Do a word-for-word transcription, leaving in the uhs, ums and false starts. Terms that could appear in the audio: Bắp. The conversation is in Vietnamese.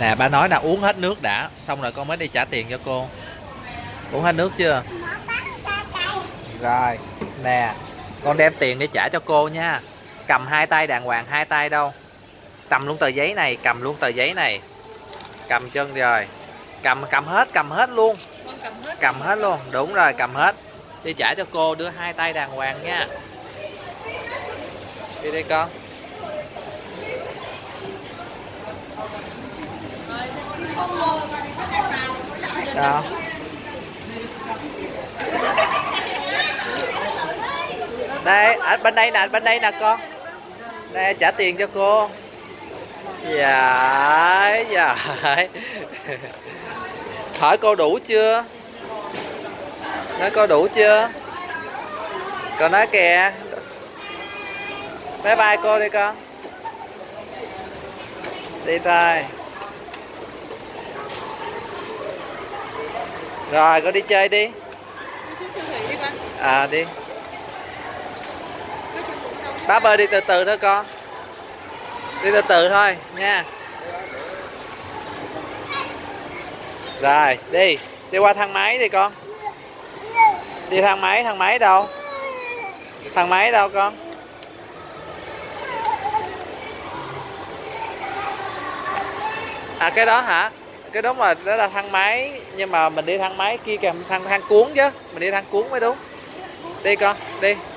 Nè ba nói là uống hết nước đã, xong rồi con mới đi trả tiền cho cô. Uống hết nước chưa? Rồi, nè, con đem tiền để trả cho cô nha. Cầm hai tay đàng hoàng, hai tay đâu. Cầm luôn tờ giấy này, cầm luôn tờ giấy này. Cầm chân rồi. Cầm cầm hết, cầm hết luôn. Cầm hết luôn, đúng rồi, cầm hết. Đi trả cho cô, đưa hai tay đàng hoàng nha. Đi đây con. Đó. Đây, ở bên đây nè, bên đây nè con. Đây trả tiền cho cô. Dạ, dạ. Hỏi cô đủ chưa? Nói cô đủ chưa? Con nói kìa. Bye bye cô đi con. Đi thôi. Rồi con đi chơi đi. Đi xuống siêu thị đi con. À đi. Bắp ơi đi từ từ thôi con. Đi từ từ thôi nha. Rồi đi. Đi qua thang máy đi con. Đi thang máy, thang máy đâu? Thang máy đâu con? À cái đó hả? Cái đó mà đó là thang máy, nhưng mà mình đi thang máy kia kìa, thang thang cuốn chứ, mình đi thang cuốn mới đúng. Đi con, đi.